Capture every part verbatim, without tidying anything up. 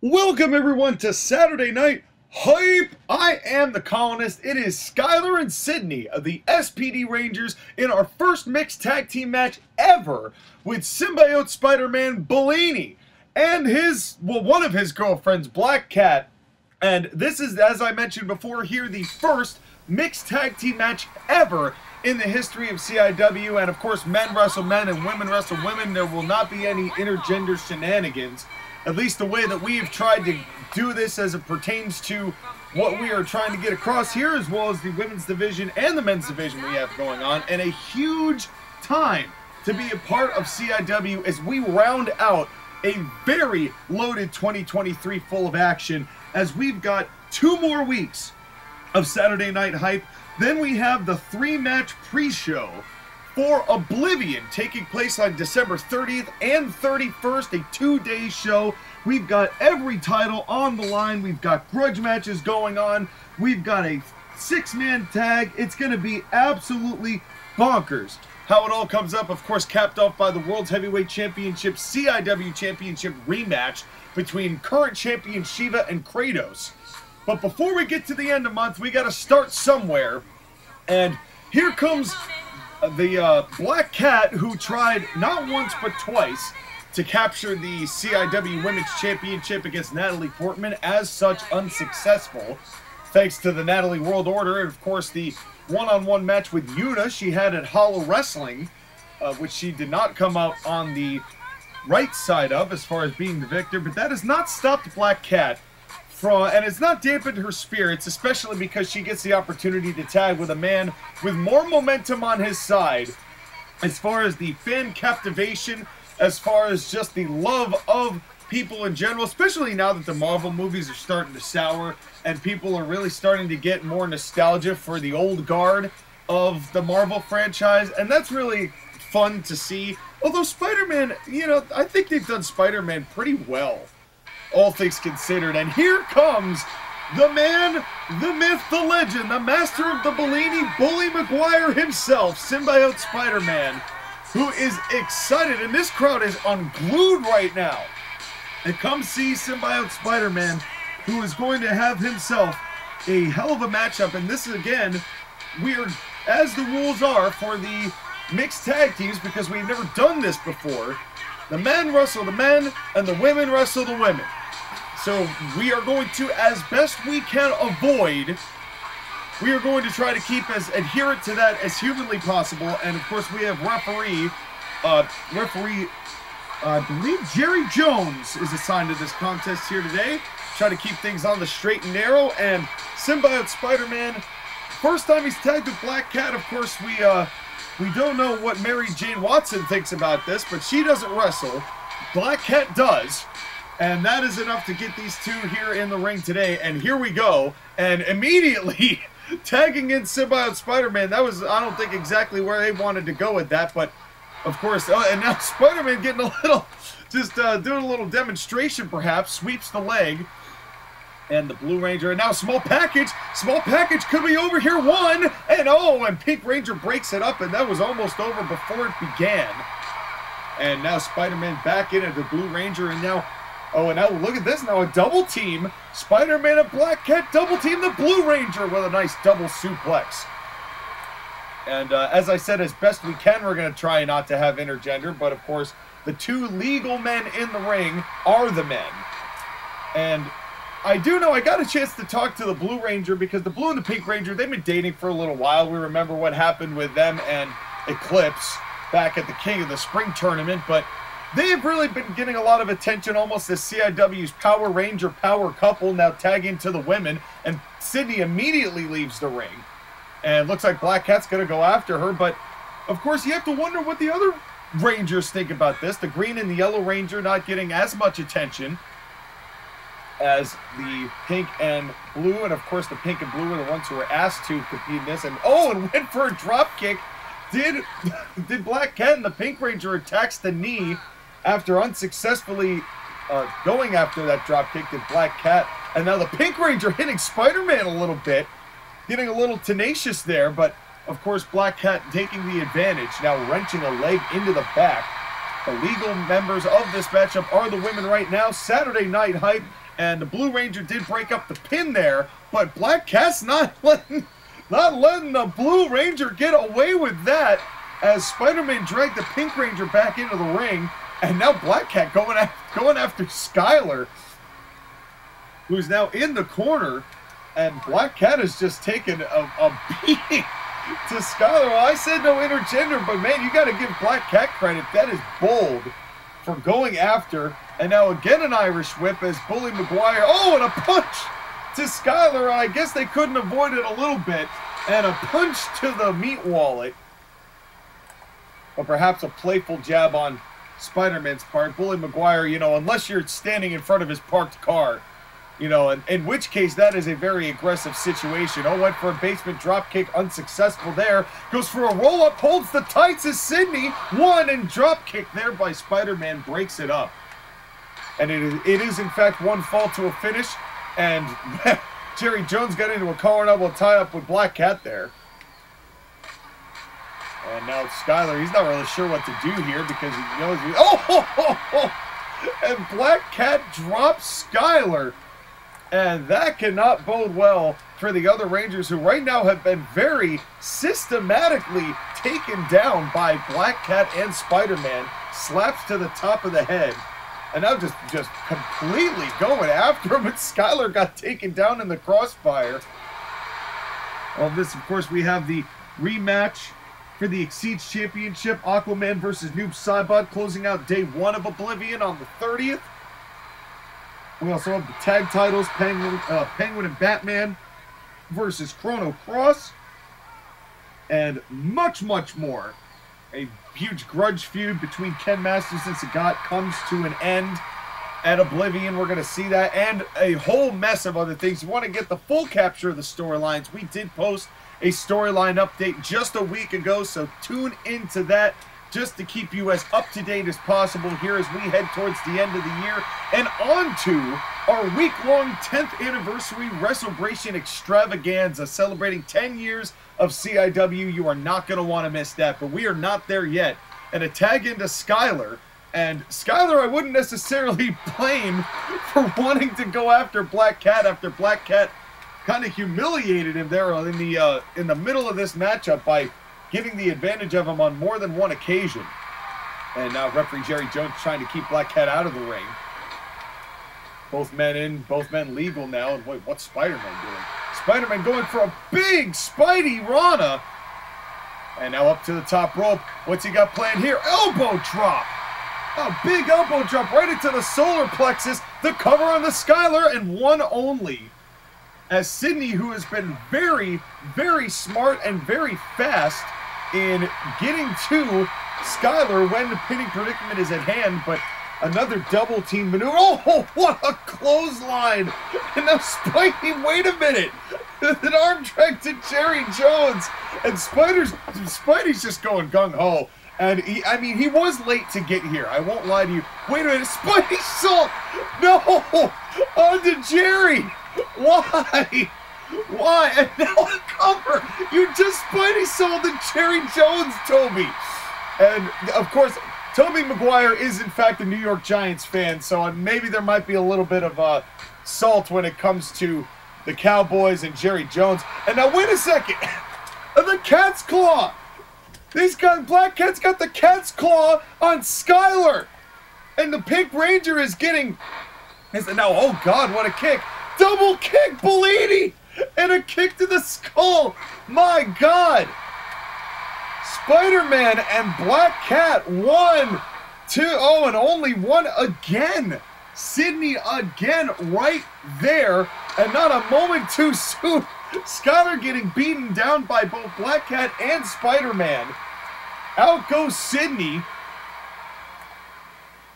Welcome everyone to Saturday Night Hype! I am the Colonist. It is Skylar and Sidney of the S P D Rangers in our first mixed tag team match ever with Symbiote Spider-Man Bellini and his, well, one of his girlfriends, Black Cat. And this is, as I mentioned before here, the first mixed tag team match ever in the history of C I W. And of course, men wrestle men and women wrestle women. There will not be any intergender shenanigans. At least the way that we have tried to do this as it pertains to what we are trying to get across here, as well as the women's division and the men's division we have going on. And a huge time to be a part of C I W as we round out a very loaded twenty twenty-three full of action, as we've got two more weeks of Saturday Night Hype. Then we have the three-match pre-show for Oblivion, taking place on December thirtieth and thirty-first, a two-day show. We've got every title on the line. We've got grudge matches going on. We've got a six-man tag. It's going to be absolutely bonkers. How it all comes up, of course, capped off by the World's Heavyweight Championship, C I W Championship rematch between current champion Shiva and Kratos. But before we get to the end of the month, we got to start somewhere. And here comes the uh, Black Cat, who tried not once but twice to capture the C I W Women's Championship against Natalie Portman, as such unsuccessful, thanks to the Natalie World Order, and of course the one-on-one match with Yuta she had at Hollow Wrestling, uh, which she did not come out on the right side of as far as being the victor. But that has not stopped Black Cat from, and it's not dampened her spirits, especially because she gets the opportunity to tag with a man with more momentum on his side as far as the fan captivation, as far as just the love of people in general, especially now that the Marvel movies are starting to sour and people are really starting to get more nostalgia for the old guard of the Marvel franchise. And that's really fun to see. Although Spider-Man, you know, I think they've done Spider-Man pretty well, all things considered. And here comes the man, the myth, the legend, the master of the Bellini, Bully McGuire himself, Symbiote Spider-Man, who is excited. And this crowd is unglued right now. And come see Symbiote Spider-Man, who is going to have himself a hell of a matchup. And this is, again, weird as the rules are for the mixed tag teams, because we've never done this before. The men wrestle the men, and the women wrestle the women. So we are going to, as best we can avoid, we are going to try to keep as adherent to that as humanly possible. And of course we have referee, uh, referee, uh, I believe Jerry Jones is assigned to this contest here today. Try to keep things on the straight and narrow. And Symbiote Spider-Man, first time he's tagged with Black Cat. Of course we, uh, we don't know what Mary Jane Watson thinks about this, but she doesn't wrestle. Black Cat does. And that is enough to get these two here in the ring today. And here we go. And immediately tagging in Symbiote Spider-Man. That was, I don't think, exactly where they wanted to go with that. But, of course, uh, and now Spider-Man getting a little, just uh, doing a little demonstration perhaps. Sweeps the leg. And the Blue Ranger, and now Small Package, Small Package could be over here, one, and oh, and Pink Ranger breaks it up, and that was almost over before it began. And now Spider-Man back in at the Blue Ranger, and now, oh, and now look at this, now a double team, Spider-Man and Black Cat double team the Blue Ranger with a nice double suplex. And uh, as I said, as best we can, we're going to try not to have intergender, but of course, the two legal men in the ring are the men. And I do know I got a chance to talk to the Blue Ranger, because the Blue and the Pink Ranger, they've been dating for a little while. We remember what happened with them and Eclipse back at the King of the Spring Tournament, but they have really been getting a lot of attention, almost as C I W's Power Ranger power couple, now tagging to the women, and Sydney immediately leaves the ring. And looks like Black Cat's going to go after her, but of course you have to wonder what the other Rangers think about this. The Green and the Yellow Ranger not getting as much attention as the Pink and Blue, and of course the Pink and Blue were the ones who were asked to compete in this. And oh, and went for a drop kick. Did did Black Cat, and the Pink Ranger attacks the knee after unsuccessfully uh, going after that drop kick to Black Cat. And now the Pink Ranger hitting Spider-Man a little bit, getting a little tenacious there, but of course Black Cat taking the advantage, now wrenching a leg into the back. The legal members of this matchup are the women right now. Saturday Night Hype and the Blue Ranger did break up the pin there, but Black Cat's not letting, not letting the Blue Ranger get away with that, as Spider-Man dragged the Pink Ranger back into the ring, and now Black Cat going after, going after Skylar, who's now in the corner, and Black Cat has just taken a, a beating to Skylar. Well, I said no intergender, but man, you got to give Black Cat credit. That is bold for going after, and now again an Irish whip as Bully McGuire. Oh, and a punch to Skylar. I guess they couldn't avoid it a little bit, and a punch to the meat wallet. Or perhaps a playful jab on Spider-Man's part. Bully McGuire, you know, unless you're standing in front of his parked car, you know, in, in which case that is a very aggressive situation. Oh, went for a basement dropkick, unsuccessful there. Goes for a roll-up, holds the tights as Sidney. One, and dropkick there by Spider-Man breaks it up. And it is, it is in fact, one fall to a finish. And Jerry Jones got into a collar and elbow tie-up with Black Cat there. And now Skylar, he's not really sure what to do here because he knows he... Oh! Ho, ho, ho. And Black Cat drops Skylar. And that cannot bode well for the other Rangers, who right now have been very systematically taken down by Black Cat and Spider-Man. Slaps to the top of the head. And now just, just completely going after him. And Skylar got taken down in the crossfire. All this, of course, we have the rematch for the X S E D S Championship. Aquaman versus Noob Saibot, closing out day one of Oblivion on the thirtieth. We also have the tag titles, Penguin, uh, Penguin and Batman versus Chrono Cross, and much, much more. A huge grudge feud between Ken Masters and Sagat comes to an end at Oblivion. We're going to see that, and a whole mess of other things. You want to get the full capture of the storylines, we did post a storyline update just a week ago, so tune into that just to keep you as up-to-date as possible here as we head towards the end of the year and on to our week-long tenth anniversary Wrestlebration Extravaganza, celebrating ten years of C I W. You are not going to want to miss that, but we are not there yet. And a tag into Skylar, and Skylar I wouldn't necessarily blame for wanting to go after Black Cat after Black Cat kind of humiliated him there in the uh, in the middle of this matchup by giving the advantage of him on more than one occasion. And now referee Jerry Jones trying to keep Black Cat out of the ring. Both men in, both men legal now. And wait, what's Spider-Man doing? Spider-Man going for a big Spidey Rana. And now up to the top rope. What's he got planned here? Elbow drop. A big elbow drop right into the solar plexus. The cover on the Skylar, and one only. As Sidney, who has been very, very smart and very fast in getting to Skylar when the pinning predicament is at hand, but another double team maneuver. Oh, what a clothesline! And now Spidey, wait a minute! An arm drag to Jerry Jones, and Spider's, Spidey's just going gung-ho. And, he, I mean, he was late to get here. I won't lie to you. Wait a minute, Spidey salt! No! On to Jerry! Why? Why? And now a cover! You just Spidey sold the Jerry Jones, Toby! And, of course, Tobey Maguire is, in fact, a New York Giants fan, so maybe there might be a little bit of uh, salt when it comes to the Cowboys and Jerry Jones. And now, wait a second! The cat's claw! These guys, Black Cat's got the cat's claw on Skylar! And the Pink Ranger is getting... Is, now, oh, God, what a kick! Double kick, Bellini! And a kick to the skull! My God! Spider-Man and Black Cat, one, two, oh, and only one again! Sidney again right there, and not a moment too soon! Skylar getting beaten down by both Black Cat and Spider-Man. Out goes Sidney.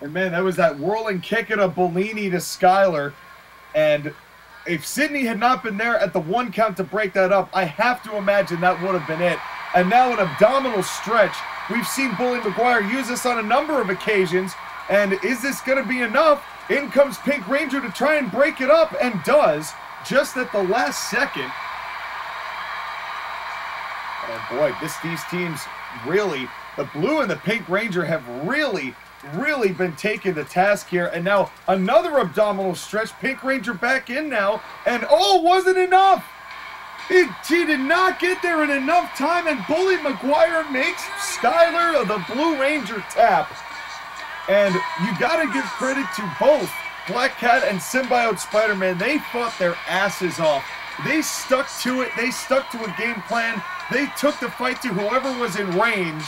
And man, that was that whirling kick at a Bellini to Skylar. And if Sidney had not been there at the one count to break that up, I have to imagine that would have been it. And now an abdominal stretch. We've seen Bully McGuire use this on a number of occasions. And is this going to be enough? In comes Pink Ranger to try and break it up, and does, just at the last second. And boy, this, these teams really, the Blue and the Pink Ranger have really really been taken to task here. And now another abdominal stretch. Pink Ranger back in now. And oh, wasn't enough. He, he did not get there in enough time. And Bully McGuire makes Skylar of the Blue Ranger tap. And you got to give credit to both Black Cat and Symbiote Spider-Man. They fought their asses off. They stuck to it. They stuck to a game plan. They took the fight to whoever was in range.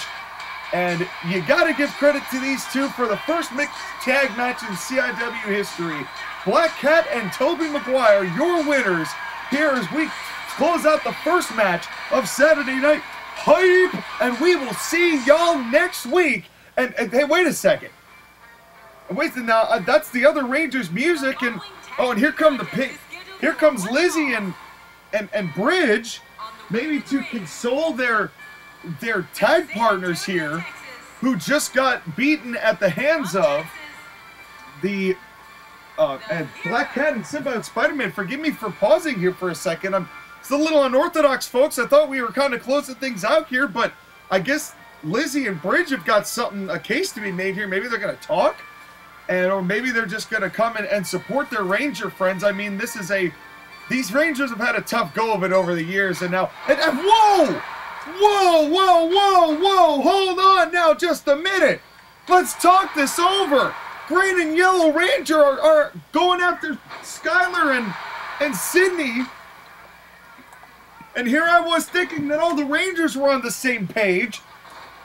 And you got to give credit to these two for the first mixed tag match in C I W history. Black Cat and Tobey Maguire, your winners here as we close out the first match of Saturday Night Hype. And we will see y'all next week. And, and hey, wait a second. Wait, now uh, that's the other Rangers music. And oh, and here come the pink. Here comes Lizzie and and and Bridge, maybe to console their their tag partners here, who just got beaten at the hands of the uh, and Black Cat and Symbiote Spider-Man. Forgive me for pausing here for a second. I'm it's a little unorthodox, folks. I thought we were kind of closing things out here, but I guess Lizzie and Bridge have got something, a case to be made here. Maybe they're gonna talk. And or maybe they're just going to come in and support their Ranger friends. I mean, this is a... These Rangers have had a tough go of it over the years. And now... And, and whoa! Whoa, whoa, whoa, whoa! Hold on now just a minute. Let's talk this over. Green and Yellow Ranger are, are going after Skylar and, and Sidney. And here I was thinking that all the Rangers were on the same page.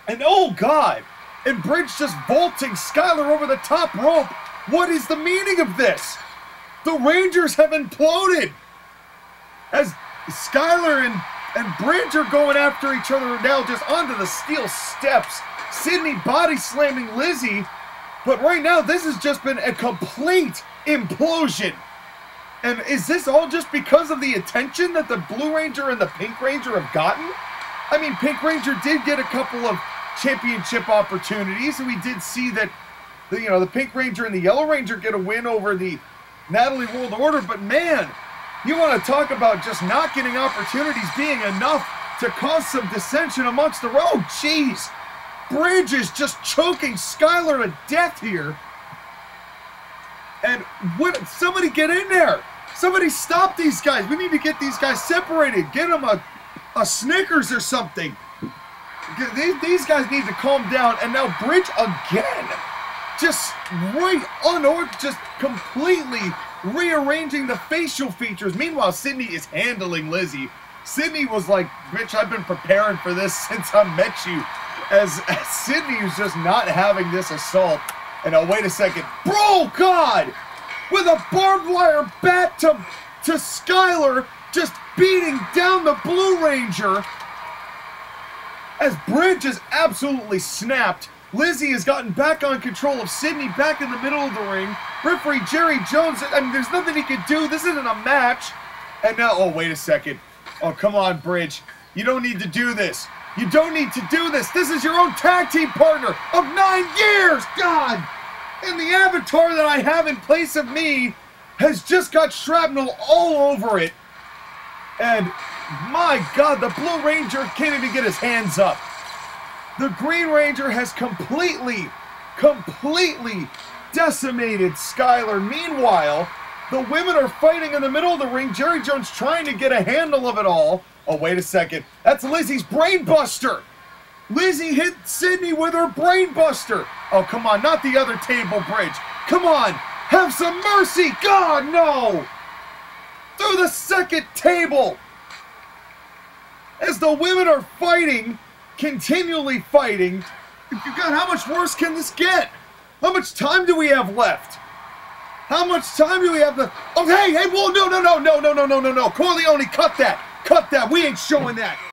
And oh, God! And Bridge just vaulting Skylar over the top rope. What is the meaning of this? The Rangers have imploded. As Skylar and, and Bridge are going after each other now, just onto the steel steps. Sidney body slamming Lizzie. But right now, this has just been a complete implosion. And is this all just because of the attention that the Blue Ranger and the Pink Ranger have gotten? I mean, Pink Ranger did get a couple of championship opportunities, and we did see that the, you know, the Pink Ranger and the Yellow Ranger get a win over the Natalie World Order, but man, you want to talk about just not getting opportunities being enough to cause some dissension amongst the road. Oh, jeez. Bridge is just choking Skylar to death here. And what, somebody get in there. Somebody stop these guys. We need to get these guys separated. Get them a, a Snickers or something. These guys need to calm down. And now Bridge again, just right on or just completely rearranging the facial features. Meanwhile, Sidney is handling Lizzie. Sidney was like, "Bitch, I've been preparing for this since I met you." As, as Sidney is just not having this assault. And now, wait a second, bro, God, with a barbed wire bat to to Skylar, just beating down the Blue Ranger. As Bridge is absolutely snapped, Lizzie has gotten back on control of Sidney, back in the middle of the ring. Referee Jerry Jones, I mean, there's nothing he could do. This isn't a match. And now, oh, wait a second. Oh, come on, Bridge. You don't need to do this. You don't need to do this. This is your own tag team partner of nine years. God, and the avatar that I have in place of me has just got shrapnel all over it. And... my God, the Blue Ranger can't even get his hands up. The Green Ranger has completely, completely decimated Skylar. Meanwhile, the women are fighting in the middle of the ring. Jerry Jones trying to get a handle of it all. Oh, wait a second. That's Lizzie's brainbuster. Lizzie hit Sidney with her brainbuster. Oh, come on, not the other table, Bridge. Come on, have some mercy. God, no. Through the second table. As the women are fighting, continually fighting, God, how much worse can this get? How much time do we have left? How much time do we have left? Oh, hey, hey, whoa, no, no, no, no, no, no, no, no, no. Corleone, cut that. Cut that. We ain't showing that.